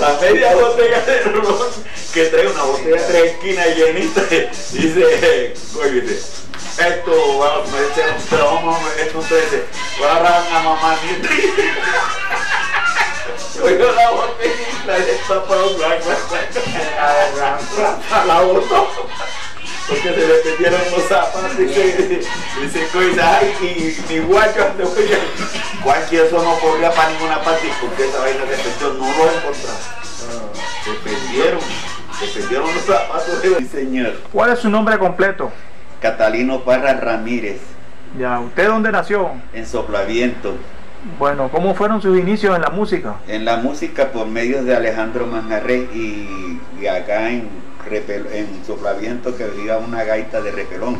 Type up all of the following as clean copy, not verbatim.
La media botella de ron, que trae una botella de 3 esquinas llenita, dice, oye, esto va a meter un trauma, esto ustedes va a agarrar a mamá ni oigo la botellita de esta para un blanco, la botó, porque se le metieron los zapatos y se coisa, y igual cuando voy a... Cualquier eso no corría para ninguna parte, porque esa vaina de pensión no lo encontraron. Se perdieron los zapatos de... Sí, señor. ¿Cuál es su nombre completo? Catalino Parra Ramírez. Ya, ¿usted dónde nació? En Soplaviento. Bueno, ¿cómo fueron sus inicios en la música? En la música por medio de Alejandro Manjarré y acá en Soplaviento que había una gaita de repelón,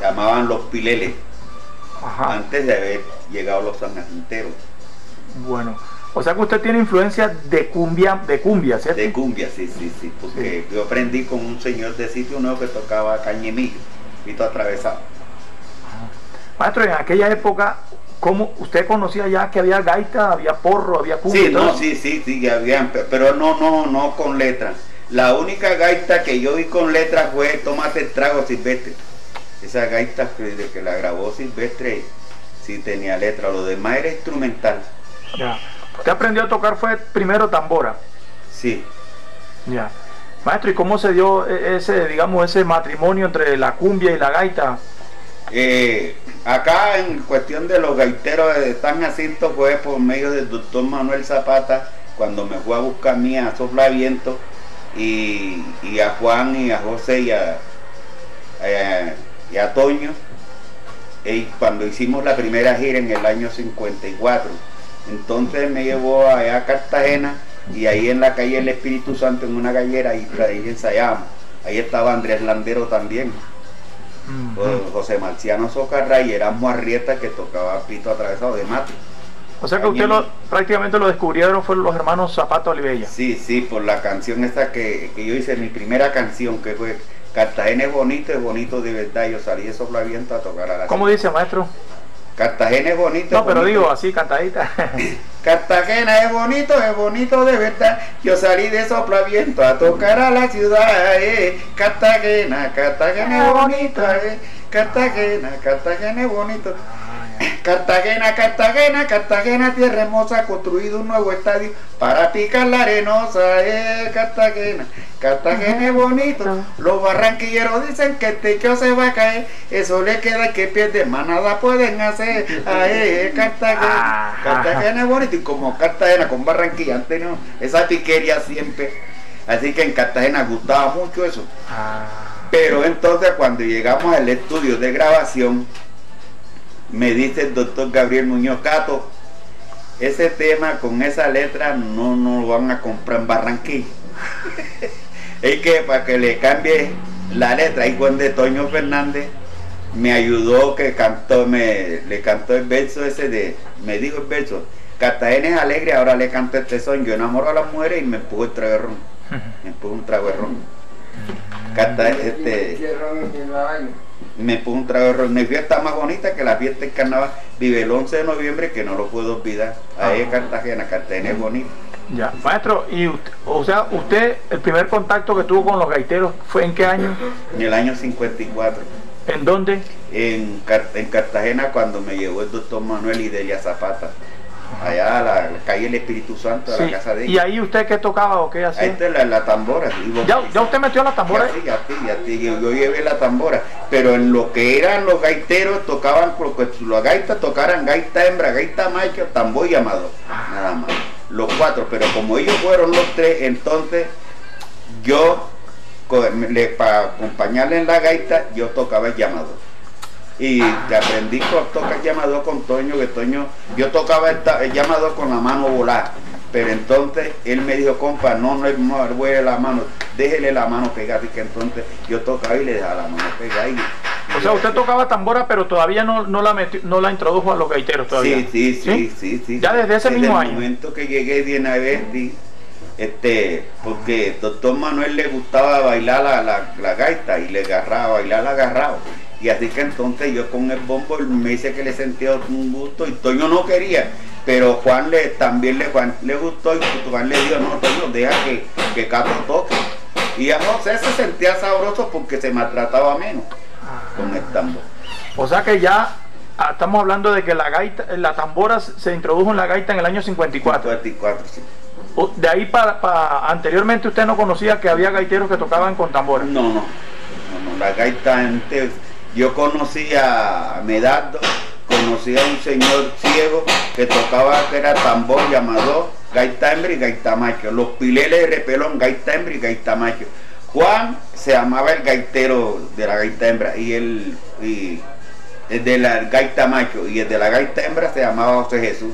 llamaban los pileles. Ajá. Antes de haber llegado los sanjacinteros. Bueno, o sea que usted tiene influencia de cumbia, ¿cierto? De cumbia, sí, porque sí. Yo aprendí con un señor de sitio nuevo que tocaba Caño Millo, Vito Atravesado. Ajá. Maestro, en aquella época, ¿cómo usted conocía ya que había gaita, había porro, había cumbia? Sí, no, sí, había, pero no con letras. La única gaita que yo vi con letras fue Tómate el trago, Silvestre. Esa gaita que la grabó Silvestre sí tenía letra, lo demás era instrumental. Ya. ¿Usted aprendió a tocar fue primero tambora? Sí. Ya. Maestro, ¿y cómo se dio ese matrimonio entre la cumbia y la gaita? Acá en cuestión de los gaiteros de San Jacinto fue por medio del doctor Manuel Zapata, cuando me fue a buscar a mí a Soplaviento, y a Juan y a José y a Toño, cuando hicimos la primera gira en el año 54. Entonces me llevó allá a Cartagena, y ahí en la calle del Espíritu Santo, en una gallera, y ahí ensayamos. Ahí estaba Andrés Landero también, José Marciano Socarra y Erasmo Arrieta, que tocaba pito atravesado de mate. O sea que usted prácticamente lo descubrieron fueron los hermanos Zapata Olivella. Sí, por la canción esta que yo hice, mi primera canción, que fue Cartagena es bonito de verdad. Yo salí de Soplaviento a tocar a la... ¿Cómo dice, maestro? Cartagena es bonito. No, pero bonito. Digo así, cantadita. Cartagena es bonito de verdad. Yo salí de Soplaviento a tocar a la ciudad. Cartagena, Cartagena es bonita. Cartagena, Cartagena es bonito. Cartagena, Cartagena, Cartagena, tierra hermosa, construido un nuevo estadio para picar la arenosa. Cartagena, Cartagena es bonito. Los barranquilleros dicen que el techo se va a caer, eso le queda el que pierde, más nada pueden hacer. Cartagena, Cartagena es bonito. Y como Cartagena con Barranquilla han tenido esa piquería siempre, así que en Cartagena gustaba mucho eso. Pero entonces cuando llegamos al estudio de grabación, me dice el doctor Gabriel Muñoz: Cato, ese tema con esa letra no lo van a comprar en Barranquilla. Es que para que le cambie la letra. Y cuando Toño Fernández me ayudó, que cantó, le cantó el verso ese me dijo el verso: Cartagena es alegre, ahora le canto este son. Yo enamoro a las mujeres y me empujo el trago de ron. Me puso un trago de ron. Mi fiesta más bonita que la fiesta del carnaval. Vive el 11 de noviembre que no lo puedo olvidar. Ahí es Cartagena, Cartagena es bonita. Ya, maestro, y usted, o sea, usted, el primer contacto que tuvo con los gaiteros fue ¿en qué año? En el año 54. ¿En dónde? En Cartagena, cuando me llevó el doctor Manuel y Delia Zapata. Allá a la calle del Espíritu Santo, a sí. La casa de ella. ¿Y ahí usted qué tocaba o qué hacía? Ahí está la tambora. ¿Ya usted metió la tambora? Sí, yo llevé la tambora. Pero en lo que eran los gaiteros, tocaban, porque las gaitas tocaran gaita hembra, gaita macho, tambor y amador. Nada más. Los 4, pero como ellos fueron los 3, entonces yo, para acompañarle en la gaita, yo tocaba el llamador. Y aprendí a tocar llamador con Toño, yo tocaba el llamador con la mano volada, pero entonces él me dijo: compa, no vuele la mano, déjele la mano pegada. Y que entonces yo tocaba y le dejaba la mano pegada. O sea, usted tocaba tambora, pero todavía no la introdujo a los gaiteros todavía. Sí. Ya desde ese mismo año. Desde el momento que llegué de una vez, porque doctor Manuel le gustaba bailar la gaita y le agarraba, bailar. Y así que entonces yo con el bombo me dice que le sentía un gusto, y Toño no quería, Pero Juan también le gustó, y Juan le dijo, no, Toño, deja que Capo toque. Y a José se sentía sabroso porque se maltrataba menos con el tambor. O sea que ya estamos hablando de que la gaita, la tambora se introdujo en la gaita en el año 54. 54, sí. De ahí anteriormente usted no conocía que había gaiteros que tocaban con tambora. No, la gaita antes, yo conocía a Medardo, conocía a un señor ciego que tocaba, que era tambor, llamado gaita hembra y gaita macho, los pileles de repelón, gaita hembra y gaita macho. Juan se llamaba el gaitero de la gaita hembra y el de la gaita macho, y el de la gaita hembra se llamaba José Jesús,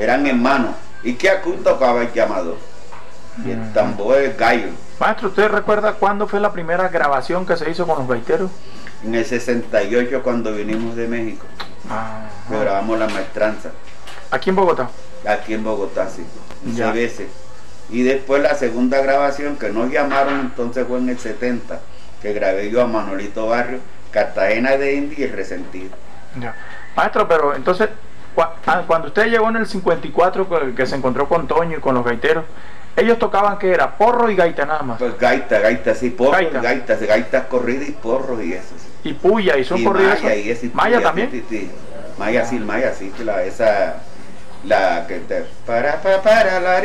eran hermanos. Y que aquí tocaba el llamado y el tambor del gallo. Maestro, ¿usted recuerda cuándo fue la primera grabación que se hizo con los gaiteros? En el 68, cuando vinimos de México. Que grabamos La Maestranza. ¿Aquí en Bogotá? Aquí en Bogotá, sí, muchas veces. Y después la segunda grabación que nos llamaron entonces fue en el 70, que grabé yo a Manuelito Barrio, Cartagena de India y El Resentido. Maestro, pero entonces, cuando usted llegó en el 54, que se encontró con Toño y con los gaiteros, ellos tocaban que era porro y gaita nada más. Pues gaita, sí, porro, gaitas corridas y porros y eso. Sí. Y puya, y son corridas. Maya, y eso, y maya puya, también. Sí. Maya, sí, esa. La que te. Para, la,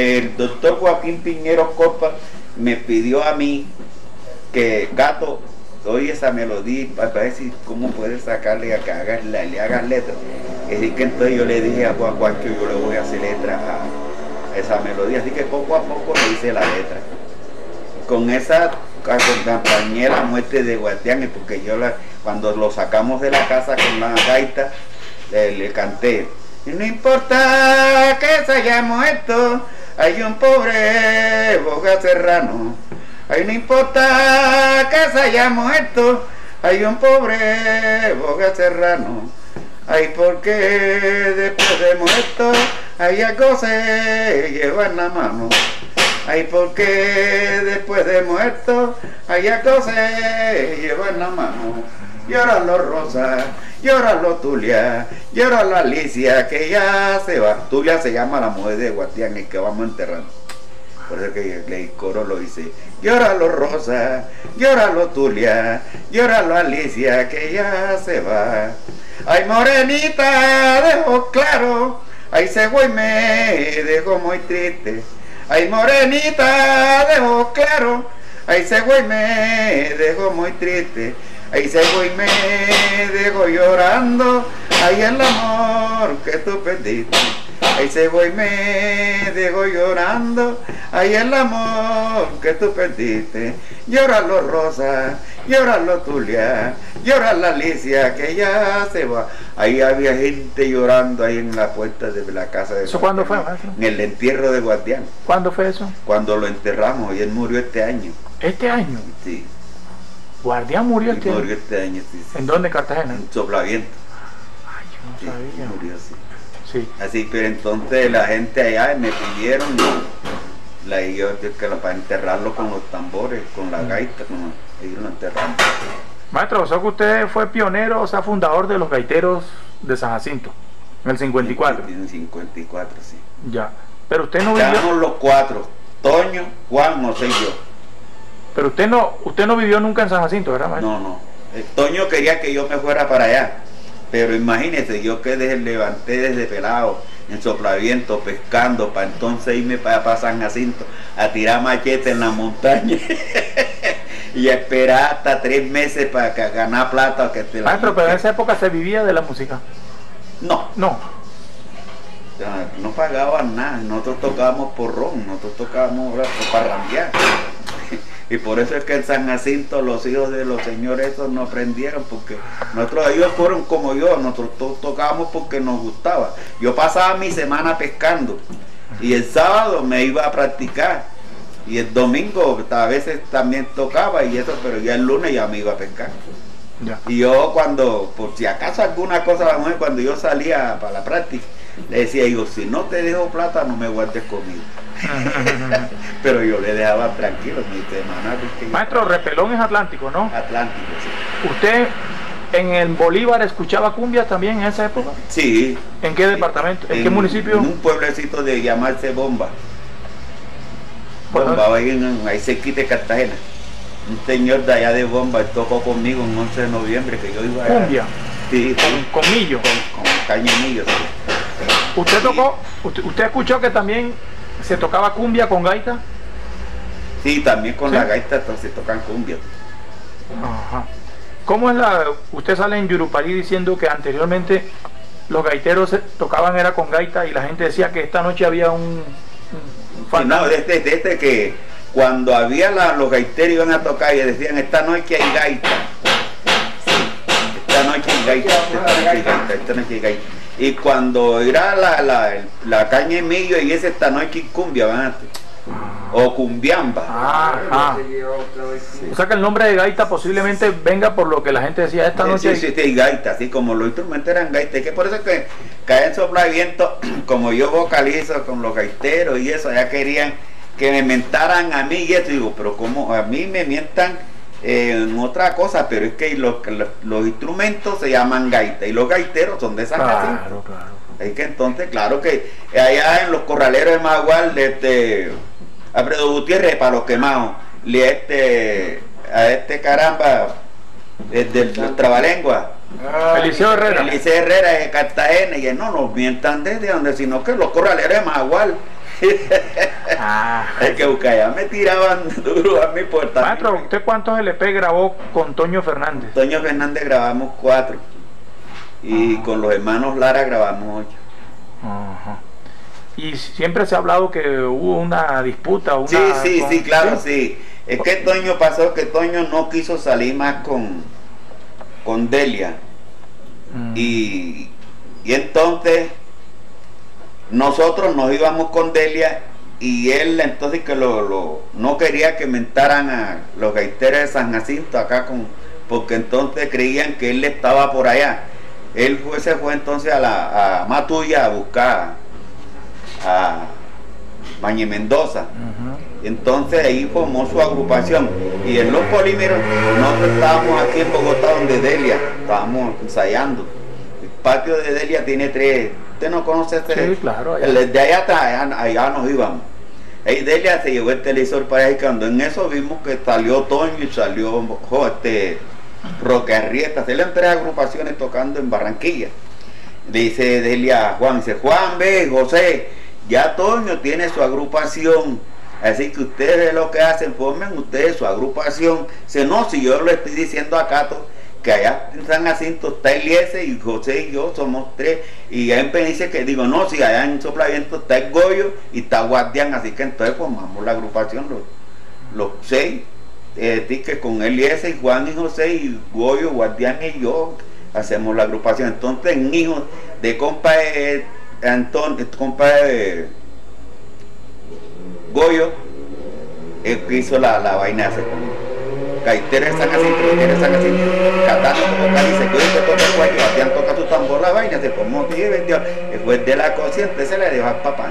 el doctor Joaquín Piñero Copa me pidió a mí que Gato, oye esa melodía para ver si cómo puede sacarle a que haga, le hagan letras. Así que entonces yo le dije a Juan Guacho, yo le voy a hacer letras a esa melodía. Así que poco a poco le hice la letra. Con esa acompañé La Muerte de Guardián, porque yo cuando lo sacamos de la casa con la gaita, le canté. No importa que se haya muerto, hay un pobre Boga Serrano. Ay, no importa que se haya muerto, hay un pobre Boga Serrano. Ay, porque después de muerto, hay algo se lleva en la mano. Ay, porque después de muerto, hay algo se lleva en la mano. Lloran los Rosas, lloran los Tulia, llora la Alicia, que ya se va. Tulia se llama la mujer de Guardián, el que vamos enterrando. Por eso que el coro lo dice. Llora los Rosas, llora los Tulia, llora la Alicia, que ya se va. Ay, morenita, dejó claro, ay, se fue y me dejó muy triste. Ay, morenita, dejó claro, ay, se fue y me dejó muy triste. Ahí se voy y me dejo llorando, ahí el amor que tú perdiste. Ahí se voy y me dejo llorando, ahí el amor que tú perdiste. Llora los Rosas, llora los Tulia, llora la Alicia, que ya se va. Ahí había gente llorando ahí en la puerta de la casa de Guardián. ¿Eso cuándo fue, maestro? En el entierro de Guardián. ¿Cuándo fue eso? Cuando lo enterramos, y él murió este año. ¿Este año? Sí. Guardián murió este año. ¿En dónde? Cartagena. En Soplaviento. Ay, yo no sabía. Murió, sí. Así, pero entonces la gente allá me pidieron y yo para enterrarlo con los tambores, con la gaita, ellos lo enterraron. Maestro, o sea que usted fue pionero, o sea, fundador de los gaiteros de San Jacinto, en el 54. En el 54, sí. Ya. Pero usted no vivió. Estábamos los cuatro, Toño, Juan, José y yo. Pero usted no vivió nunca en San Jacinto, ¿verdad, maestro? No. Toño quería que yo me fuera para allá. Pero imagínese, yo que levanté desde pelado, en Soplaviento, pescando, para entonces irme para San Jacinto a tirar machete en la montaña y a esperar hasta 3 meses para ganar plata. Maestro, pero en esa época se vivía de la música. No. No pagaban nada, nosotros tocábamos porrón, nosotros tocábamos parrandear. Y por eso es que en San Jacinto los hijos de los señores esos no aprendieron, porque ellos fueron como yo, nosotros tocábamos porque nos gustaba. Yo pasaba mi semana pescando y el sábado me iba a practicar y el domingo a veces también tocaba y eso, pero ya el lunes ya me iba a pescar. Y yo por si acaso alguna cosa, la mujer, cuando yo salía para la práctica, le decía yo, si no te dejo plata no me guardes comida. Pero yo le dejaba tranquilo, mi semana. Maestro, Repelón es Atlántico, ¿no? Atlántico, sí. ¿Usted en el Bolívar escuchaba cumbias también en esa época? Sí. ¿En qué departamento? ¿En qué municipio? En un pueblecito de llamarse Bomba. Bueno, Bomba, ahí cerquita de Cartagena. Un señor de allá de Bomba tocó conmigo un 11 de noviembre que yo iba a... ¿Cumbia? Sí, con Millo. Con Caño Millo, sí. ¿Usted tocó? ¿Usted escuchó que también se tocaba cumbia con gaita? Sí, también con la gaita entonces tocan cumbia. Ajá. ¿Cómo es la...? Usted sale en Yuruparí diciendo que anteriormente los gaiteros tocaban era con gaita y la gente decía que esta noche había un fantasma. No, desde que cuando había los gaiteros iban a tocar y decían esta noche hay gaita. Esta noche hay gaita, esta noche hay gaita. Y cuando era la Caña de Millo y ese esta noche cumbia, o cumbiamba. Ajá. O sea que el nombre de gaita posiblemente venga por lo que la gente decía esta noche. Sí, sí, gaita, así como los instrumentos eran gaita. Es que por eso que caen Soplaviento, como yo vocalizo con los gaiteros y eso, ya querían que me mentaran a mí y eso. Digo, pero como a mí me mientan en otra cosa, pero es que los instrumentos se llaman gaita y los gaiteros son de San Jacinto. Claro, claro. Es que entonces, claro que allá en los corraleros de Mahual, a Fredo Gutiérrez para los quemados, a este caramba, del trabalengua. Eliseo Herrera. Eliseo Herrera de Cartagena, y no nos mientan desde donde, sino que los corraleros de Mahual. Es que ya me tiraban duro a mi puerta. Maestro, ¿usted cuántos LP grabó con Toño Fernández? Toño Fernández grabamos 4 y con los hermanos Lara grabamos 8. Ajá. Y siempre se ha hablado que hubo una disputa. Sí, claro, sí. Es que Toño pasó que Toño no quiso salir más con Delia. Y entonces nosotros nos íbamos con Delia y él entonces que no quería que mentaran a los gaiteros de San Jacinto acá porque entonces creían que él estaba por allá. Él se fue entonces a Matuya a buscar a Mañe Mendoza. Entonces ahí formó su agrupación y en los polímeros nosotros estábamos aquí en Bogotá donde Delia, estábamos ensayando. El patio de Delia tiene 3. Usted no conoce este, sí, claro, de allá atrás, allá nos íbamos. Y Delia se llevó el televisor para allá y cuando en eso vimos que salió Toño y salió Rocarrieta, se le han 3 agrupaciones tocando en Barranquilla. Le dice Delia a Juan, dice Juan, ve, José, ya Toño tiene su agrupación, así que ustedes lo que hacen, formen ustedes su agrupación. Dice, no, si yo lo estoy diciendo a Cato, que allá en San Jacinto está Eliese y José y yo somos 3, y en Penice que digo, no, si allá en Soplaviento está el Goyo y está Guardián, así que entonces formamos la agrupación los 6, que con Eliese y Juan y José y Goyo, Guardián y yo hacemos la agrupación. Entonces en hijos de compa Goyo, él hizo la vaina esa. Gaiteros de San Jacinto, Catalino Parra Ramírez, Goyo que toca el cuello, Guardián toca su tambor, la vaina, se formó y vendió, el juez de la consciente se la dejó al papá.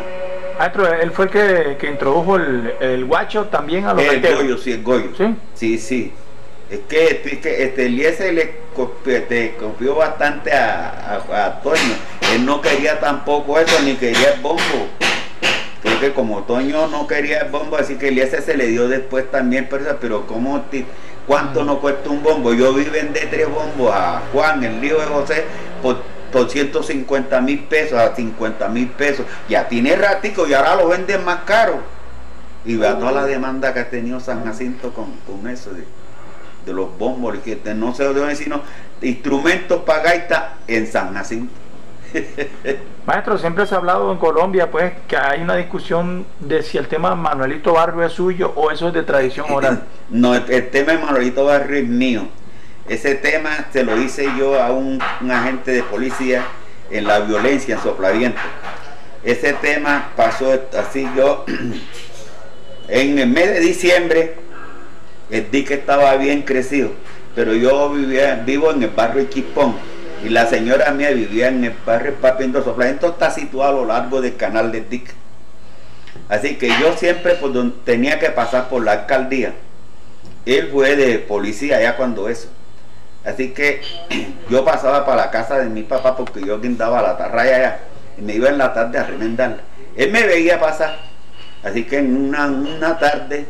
Maestro, él fue el que introdujo el guacho también a los gaiteros. El Goyo, sí, el Goyo. ¿Sí? Sí, sí. Es que Eliese le copió bastante a Toño. Él no quería tampoco eso, ni quería el bombo. Creo que como Toño no quería el bombo, así que Eliese se le dio después también, pero ¿cuánto nos cuesta un bombo? Yo vi vender 3 bombos a Juan, el hijo de José, por 150.000 pesos, a 50.000 pesos. Ya tiene ratico y ahora lo venden más caro. Y vea toda la demanda que ha tenido San Jacinto con eso de los bombos, que no se deben sino instrumentos para gaita en San Jacinto. Maestro, siempre se ha hablado en Colombia pues que hay una discusión de si el tema Manuelito Barrio es suyo o eso es de tradición oral. No, el tema de Manuelito Barrio es mío. Ese tema se lo hice yo a un agente de policía en la violencia en Soplaviento. Ese tema pasó así. Yo en el mes de diciembre el dique estaba bien crecido, pero yo vivo en el barrio Chispón. Y la señora mía vivía en el barrio Papiendo. Soplaviento está situado a lo largo del canal de Dick. Así que yo siempre por donde tenía que pasar por la alcaldía. Él fue de policía ya cuando eso. Así que yo pasaba para la casa de mi papá porque yo guindaba la tarraya allá. Y me iba en la tarde a remendarla. Él me veía pasar. Así que en una tarde,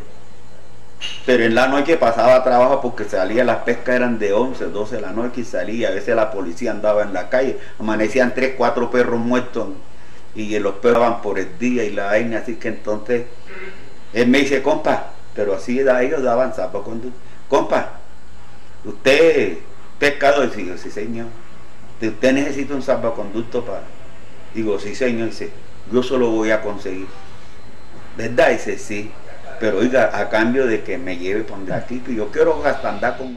pero en la noche pasaba trabajo porque salía, las pescas eran de 11, 12 de la noche y salía. A veces la policía andaba en la calle, amanecían 3, 4 perros muertos y los perros van por el día y la vaina. Así que entonces él me dice, compa, pero así ellos daban sapo con, compa, usted pescador. Y digo, sí señor. Usted necesita un salvaconducto para... Digo, sí señor. Dice, yo se lo voy a conseguir. ¿Verdad? Dice, sí, pero oiga, a cambio de que me lleve por aquí, que yo quiero hasta andar con...